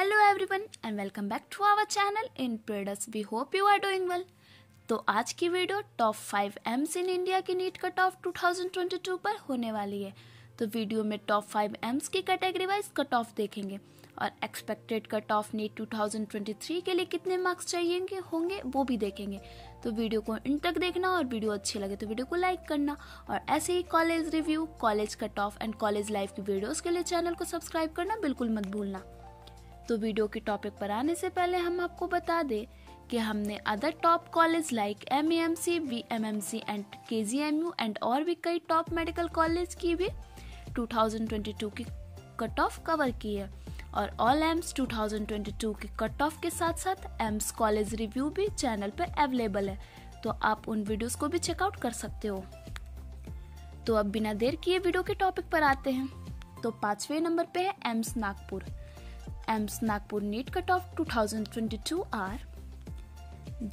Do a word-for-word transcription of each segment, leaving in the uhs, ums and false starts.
Hello everyone and welcome back to our channel Inpreders. We hope you are doing well. तो आज की video top five AIIMS in India की NEET cut off two thousand twenty two पर होने वाली है। तो video में टॉप फाइव एम्स की कैटेगरी वाइज कट ऑफ देखेंगे और expected cut off NEET two thousand twenty three के लिए कितने मार्क्स चाहिए होंगे वो भी देखेंगे। तो वीडियो को एंड तक देखना और वीडियो अच्छी लगे तो वीडियो को लाइक करना। और ऐसे ही college review, college cut off and college life की वीडियोज़ के लिए चैनल को सब्सक्राइब करना बिल्कुल मत भूलना। तो वीडियो के टॉपिक पर आने से पहले हम आपको बता दें कि हमने other top college like M M M C, V M M C and K G M you and और भी कई टॉप मेडिकल कॉलेज की भी टू थाउजेंड ट्वेंटी टू की कट ऑफ कवर की है और all AIIMS two thousand twenty two की कट ऑफ के साथ साथ एम्स कॉलेज रिव्यू भी चैनल पर अवेलेबल है, तो आप उन वीडियोस को भी चेकआउट कर सकते हो। तो अब बिना देर किए वीडियो के टॉपिक पर आते हैं। तो पाँचवें नंबर पे है AIIMS Nagpur. AIIMS Nagpur NEET cut off two thousand twenty two are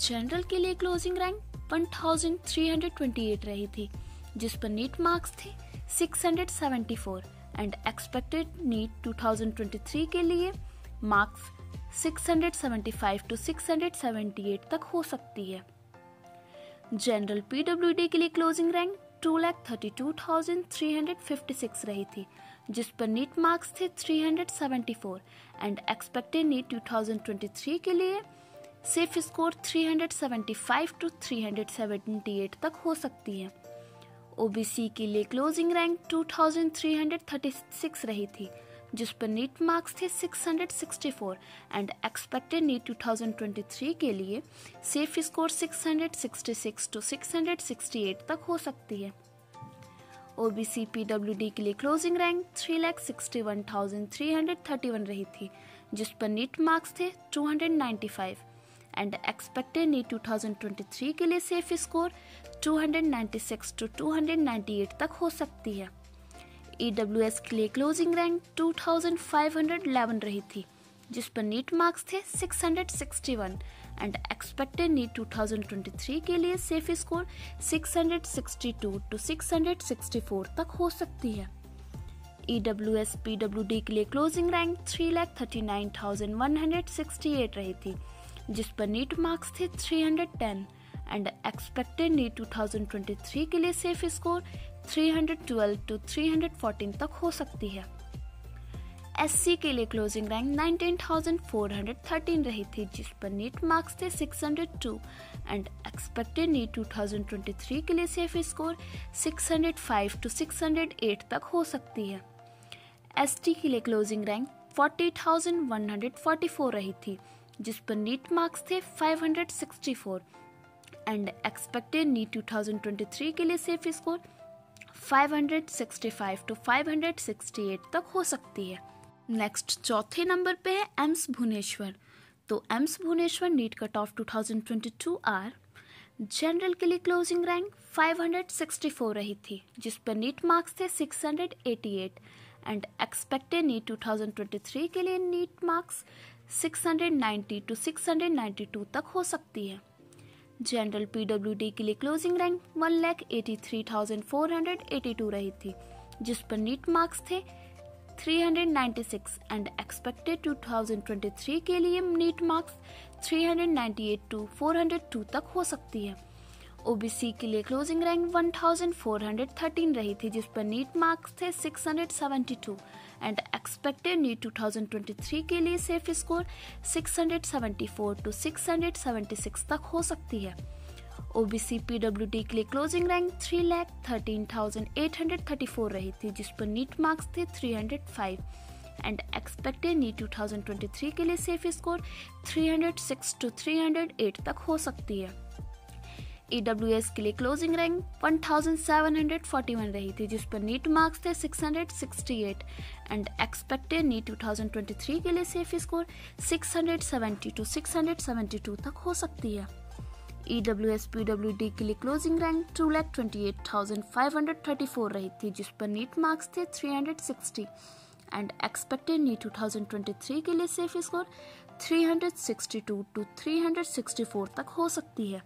general के लिए closing rank one thousand three hundred twenty eight रही थी, जिस पर नीट मार्क्स थे six hundred seventy four and expected NEET two thousand twenty three के लिए marks six hundred seventy five to six hundred seventy eight तक हो सकती है। जनरल पी डब्ल्यू डी के लिए closing rank two thirty two thousand three hundred fifty six रही थी, जिस पर नीट मार्क्स थे three hundred seventy four and expected NEET two thousand twenty three के लिए safe score three hundred seventy five to three hundred seventy eight तक हो सकती है। ओ बी सी के लिए closing rank two thousand three hundred thirty six रही थी, जिस पर नीट मार्क्स थे six hundred sixty four and expected NEET two thousand twenty three के लिए safe score six hundred sixty six to six hundred sixty eight तक हो सकती है। O B C P W D के लिए closing rank three lakh sixty one thousand three hundred thirty one रही थी, जिस पर नीट मार्क्स थे two hundred ninety five and expected NEET two thousand twenty three के लिए safe score two hundred ninety six to two hundred ninety eight तक हो सकती है। ई डब्ल्यू एस के लिए closing rank two thousand five hundred eleven रही थी, जिस पर नीट मार्क्स थे six hundred sixty one and expected NEET two thousand twenty three के लिए safe score six hundred sixty two to six hundred sixty four तक हो सकती है। E W S P W D के लिए closing rank three lakh thirty nine thousand one hundred sixty eight रही थी, जिस पर नीट मार्क्स थे three hundred ten and expected NEET two thousand twenty three के लिए safe score three hundred twelve to three hundred fourteen तक हो सकती है। एस सी के लिए closing rank nineteen thousand four hundred thirteen रही थी, जिस पर नीट मार्क्स थे six hundred two and expected NEET two thousand twenty three के लिए safe score six hundred five to six hundred eight तक हो सकती है। एस टी के लिए closing rank forty thousand one hundred forty four रही थी, जिस पर नीट मार्क्स थे five hundred sixty four and expected NEET two thousand twenty three के लिए safe score five hundred sixty five to five hundred sixty eight तक हो सकती है। नेक्स्ट चौथे नंबर पे है एम्स भुवनेश्वर। तो AIIMS Bhubaneswar NEET cut off two thousand twenty two are general के लिए closing rank five hundred sixty four रही थी, जिस पर नीट मार्क्स थे six hundred eighty eight and expected NEET two thousand twenty three के लिए NEET marks six hundred ninety two six hundred ninety two तक हो सकती है। जनरल पी डब्ल्यू डी के लिए closing rank one lakh eighty three thousand four hundred eighty two रही थी, जिस पर नीट मार्क्स थे three hundred ninety six and expected two thousand twenty three के लिए NEET marks three hundred ninety eight to four hundred two तक हो सकती है। ओ बी सी के लिए closing rank one thousand four hundred thirteen रही थी, जिस पर नीट मार्क्स थे six hundred seventy to and expected NEET two thousand twenty three के लिए safe score six hundred seventy four to six hundred seventy six तक हो सकती है। O B C P W D के लिए closing rank three lakh thirteen thousand eight hundred thirty four रही थी, जिस पर नीट मार्क्स थे three hundred five and expected NEET two thousand twenty three के लिए safe score three hundred six to three hundred eight तक हो सकती है। ई डब्ल्यू एस के लिए closing rank one thousand seven hundred forty one रही थी, जिस पर नीट मार्क्स थे six hundred sixty eight and expected NEET two thousand twenty three के लिए safe score six hundred seventy two six hundred seventy two तक हो सकती है। E W S P W D के लिए closing rank two lakh twenty eight thousand five hundred thirty four रही थी, जिस पर नीट मार्क्स थे three hundred sixty and expected NEET two thousand twenty three के लिए safe score three hundred sixty two to three hundred sixty four तक हो सकती है।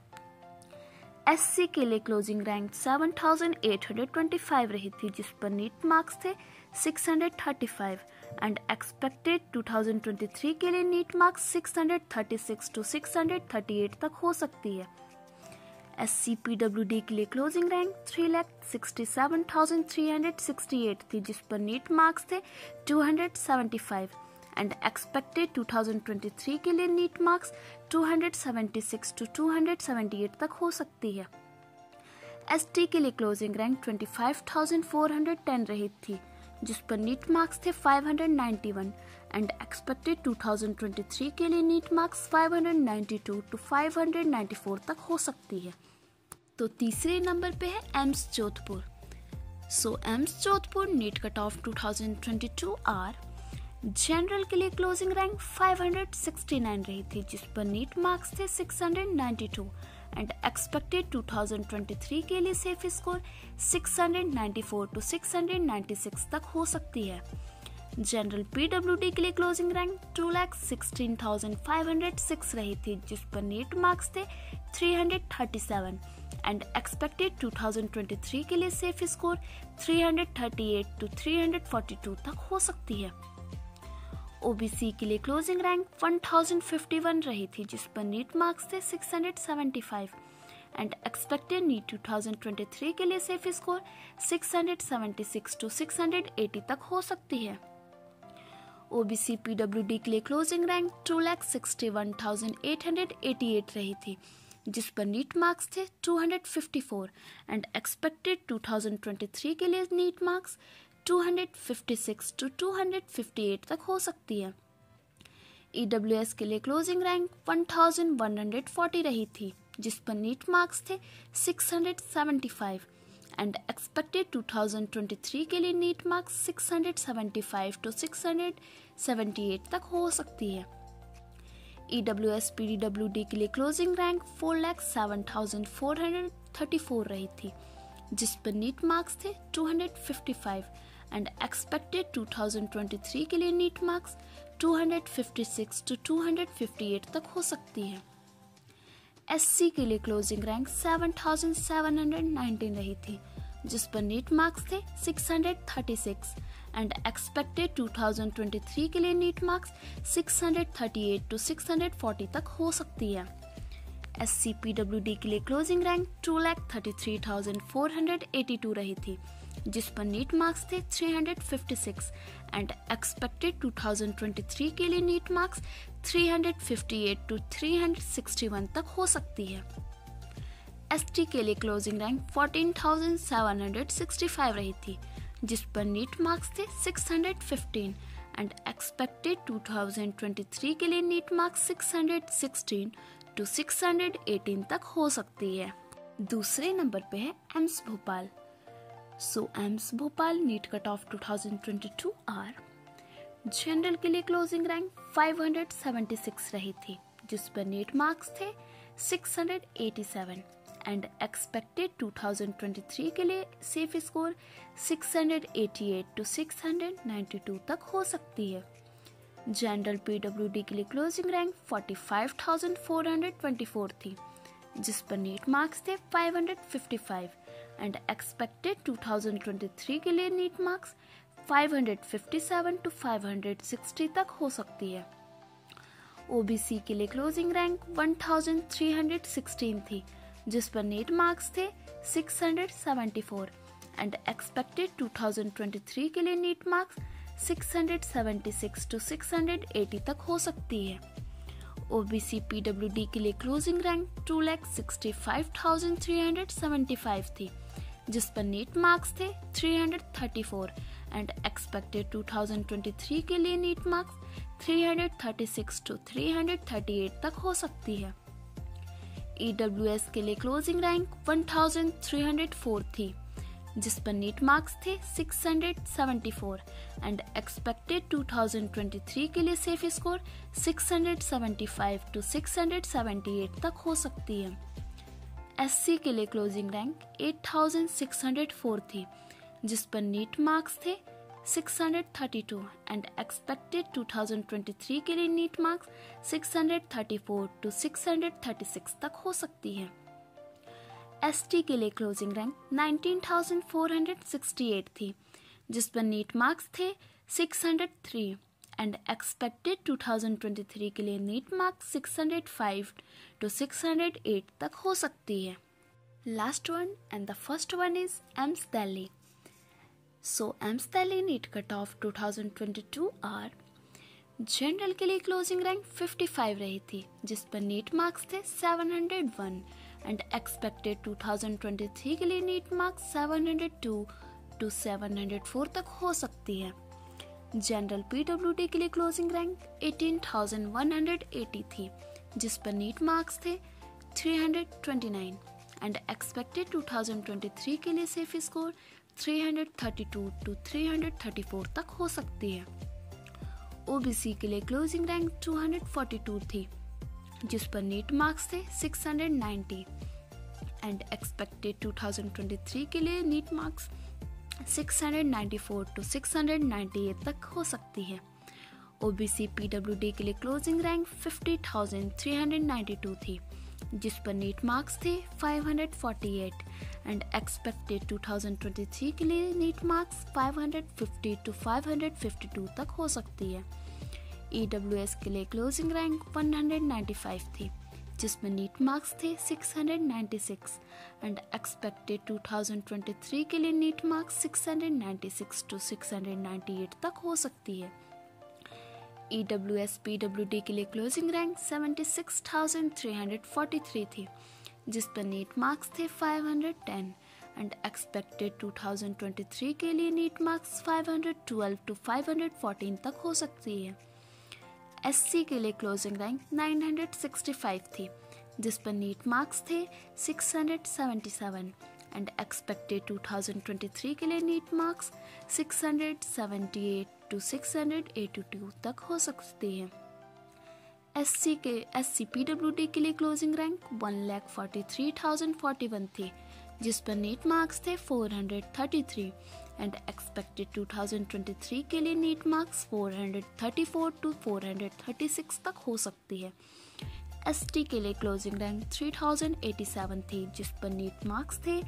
एस सी के लिए closing rank seven thousand eight hundred twenty five रही थी, जिस पर नीट मार्क्स थे six hundred thirty five and expected दो हज़ार तेईस के लिए नीट मार्क्स छह सौ छत्तीस से छह सौ अड़तीस तक हो सकती है। एससी पीडब्ल्यूडी के लिए क्लोजिंग रैंक तीन लाख सड़सठ हज़ार तीन सौ अड़सठ थी, जिस पर नीट मार्क्स थे दो सौ पचहत्तर एंड एक्सपेक्टेड दो हज़ार तेईस के लिए नीट मार्क्स दो सौ छिहत्तर से दो सौ अठहत्तर तक हो सकती है। एसटी के लिए क्लोजिंग रैंक पच्चीस हज़ार चार सौ दस रही थी, जिस पर नीट मार्क्स थे पाँच सौ इक्यानवे एंड एक्सपेक्टेड दो हज़ार तेईस के लिए नीट मार्क्स पाँच सौ बानवे टू पाँच सौ चौरानवे तक हो सकती है। तो तीसरे नंबर पे है AIIMS Jodhpur. So AIIMS Jodhpur NEET cut off दो हज़ार बाईस आर जनरल के लिए क्लोजिंग रैंक पाँच सौ उनहत्तर रही थी, जिस पर नीट मार्क्स थे छह सौ बानवे एंड एक्सपेक्टेड दो हज़ार तेईस के लिए सेफ स्कोर छह सौ चौरानवे टू छह सौ छियानवे तक हो सकती है। जनरल पीडब्ल्यूडी के लिए क्लोजिंग रैंक दो लाख सोलह हज़ार पाँच सौ छह रही थी, जिस पर नेट मार्क्स थे तीन सौ सैंतीस एंड एक्सपेक्टेड दो हज़ार तेईस के लिए सेफ स्कोर तीन सौ अड़तीस टू तीन सौ बयालीस तक हो सकती है। ओबीसी के लिए क्लोजिंग रैंक एक हज़ार इक्यावन रही थी, जिस पर नीट मार्क्स थे छह सौ पचहत्तर एंड एक्सपेक्टेड नीट दो हज़ार तेईस के लिए सेफ स्कोर छह सौ छिहत्तर टू छह सौ अस्सी तक हो सकती है। ओबीसी पीडब्ल्यूडी के लिए क्लोजिंग रैंक दो लाख इकसठ हज़ार आठ सौ अठासी रही थी, जिस पर नीट मार्क्स थे दो सौ चौवन एंड एक्सपेक्टेड दो हज़ार तेईस के लिए नीट मार्क्स दो सौ छप्पन टू दो सौ अट्ठावन तक हो सकती है। ई डब्ल्यू एस के लिए क्लोजिंग रैंक एक हज़ार एक सौ चालीस रही थी, जिस पर नीट मार्क्स थे छह सौ पचहत्तर एंड एक्सपेक्टेड दो हज़ार तेईस के लिए नीट मार्क्स छह सौ पचहत्तर टू छह सौ अठहत्तर तक हो सकती है। E W S P W D के लिए क्लोजिंग रैंक चार लाख सात हज़ार चार सौ चौंतीस रही थी, जिस पर नीट मार्क्स थे दो सौ पचपन एंड एक्सपेक्टेड दो हज़ार तेईस के लिए नीट मार्क्स दो सौ छप्पन टू दो सौ अट्ठावन तक हो सकती है। एससी के लिए क्लोजिंग रैंक सात हज़ार सात सौ उन्नीस रही थी, जिस पर नीट मार्क्स थे छह सौ छत्तीस एंड एक्सपेक्टेड दो हज़ार तेईस के लिए नीट मार्क्स छह सौ अड़तीस टू छह सौ चालीस तक हो सकती है। एससी पीडब्ल्यूडी के लिए क्लोजिंग रैंक दो लाख तैंतीस हज़ार चार सौ बयासी रही थी, जिस पर नीट मार्क्स थे तीन सौ छप्पन एंड एक्सपेक्टेड दो हज़ार तेईस के लिए नीट मार्क्स तीन सौ अट्ठावन टू तीन सौ इकसठ तक हो सकती है। एसटी के लिए क्लोजिंग रैंक चौदह हज़ार सात सौ पैंसठ रही थी, जिस पर नीट मार्क्स थे छह सौ पंद्रह एंड एक्सपेक्टेड दो हज़ार तेईस के लिए नीट मार्क्स छह सौ सोलह टू छह सौ अठारह तक हो सकती है। दूसरे नंबर पे है AIIMS Bhopal. So AIIMS Bhopal NEET cut off दो हज़ार बाईस आर जनरल के लिए क्लोजिंग रैंक पाँच सौ छिहत्तर रही थी, जिस पर नीट मार्क्स थे छह सौ सत्तासी एंड एक्सपेक्टेड दो हज़ार तेईस के लिए सेफ स्कोर छह सौ अठासी टू छह सौ बानवे तक हो सकती है। जनरल पीडब्ल्यूडी के लिए क्लोजिंग रैंक पैंतालीस हज़ार चार सौ चौबीस थी, जिस पर नीट मार्क्स थे पाँच सौ पचपन एंड एक्सपेक्टेड दो हज़ार तेईस के लिए नीट मार्क्स पाँच सौ सत्तावन टू पाँच सौ साठ तक हो सकती है। ओबीसी के लिए क्लोजिंग रैंक एक हज़ार तीन सौ सोलह थी, जिस पर नीट मार्क्स थे छह सौ चौहत्तर एंड एक्सपेक्टेड दो हज़ार तेईस के लिए नीट मार्क्स छह सौ छिहत्तर टू छह सौ अस्सी तक हो सकती है। ओबीसी पीडब्ल्यूडी के लिए क्लोजिंग रैंक दो लाख पैंसठ हज़ार तीन सौ पचहत्तर थी, जिस पर नीट मार्क्स थे तीन सौ चौंतीस एंड एक्सपेक्टेड दो हज़ार तेईस के लिए नीट मार्क्स तीन सौ छत्तीस टू तीन सौ अड़तीस तक हो सकती है। ई डब्ल्यू एस के लिए क्लोजिंग रैंक एक हज़ार तीन सौ चार थी, जिस पर नीट मार्क्स थे छह सौ चौहत्तर एंड एक्सपेक्टेड दो हज़ार तेईस के लिए सेफ स्कोर छह सौ पचहत्तर टू छह सौ अठहत्तर तक हो सकती है। एससी के लिए क्लोजिंग रैंक आठ हज़ार छह सौ चार थी, जिस पर नीट मार्क्स थे छह सौ बत्तीस एंड एक्सपेक्टेड दो हज़ार तेईस के लिए नीट मार्क्स छह सौ चौंतीस टू छह सौ छत्तीस तक हो सकती है। एसटी के लिए क्लोजिंग रैंक उन्नीस हज़ार चार सौ अड़सठ थी, जिस पर नीट मार्क्स थे six hundred three and expected two thousand twenty three के लिए NEET mark six hundred five to six hundred eight तक हो सकती है. Last one and the first one is AIIMS Delhi. So AIIMS Delhi NEET cut off two thousand twenty two are general के लिए closing rank fifty five रही थी, जिस पर नीट मार्क्स थे seven hundred one and expected two thousand twenty three के लिए NEET marks seven hundred two two seven hundred four तक हो सकती है. जनरल पीडब्ल्यूडी के लिए closing rank eighteen thousand one hundred eighty थी, जिस पर नीट मार्क्स थे three hundred twenty nine and expected two thousand twenty three के लिए safe score three thirty two to three thirty four तक हो सकती है. ओबीसी के लिए closing rank two hundred forty two थी, जिस पर नीट मार्क्स थे six hundred ninety and expected two thousand twenty three के लिए NEET marks six hundred ninety four to six hundred ninety eight तक हो सकती है. ओबीसी पीडब्ल्यूडी के लिए closing rank fifty thousand three hundred ninety two थी, जिस पर नीट मार्क्स थे five hundred forty eight and expected two thousand twenty three के लिए NEET marks five hundred fifty two five hundred fifty two तक हो सकती है. ईडब्ल्यूएस के लिए closing rank one hundred ninety five थी, जिसमें नीट मार्क्स थे six hundred ninety six and expected two thousand twenty three के लिए NEET marks six hundred ninety six to six hundred ninety eight तक हो सकती है. E W S P W D के लिए closing rank seventy six thousand three hundred forty three थी, जिस पर नीट मार्क्स थे five hundred ten and expected two thousand twenty three के लिए NEET marks five hundred twelve to five hundred fourteen तक हो सकती है. S C के लिए closing rank nine hundred sixty five थी, जिस पर नीट मार्क्स थे six hundred seventy seven and expected two thousand twenty three के लिए NEET marks six hundred seventy eight to six hundred eighty two तक हो सकती है. S C के S C P W D के लिए closing rank one forty three thousand forty one थी, जिस पर नीट मार्क्स थे four hundred thirty three and expected two thousand twenty three के लिए NEET marks four hundred thirty four to four hundred thirty six तक हो सकती है. S T के लिए closing rank three thousand eighty seven थी, जिस पर नीट मार्क्स थे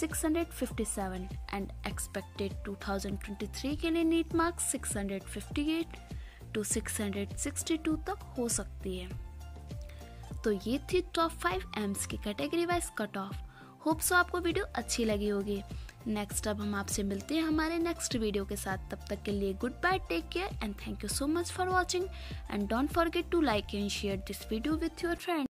six hundred fifty seven and expected two thousand twenty three के लिए NEET marks six hundred fifty eight to six hundred sixty two तक हो सकती है. तो ये थी टॉप फाइव एम्स की category wise cut off. Hope so आपको वीडियो अच्छी लगी होगी. नेक्स्ट अब हम आपसे मिलते हैं हमारे नेक्स्ट वीडियो के साथ. तब तक के लिए good bye, take care and thank you so much for watching and don't forget to like and share this video with your friend.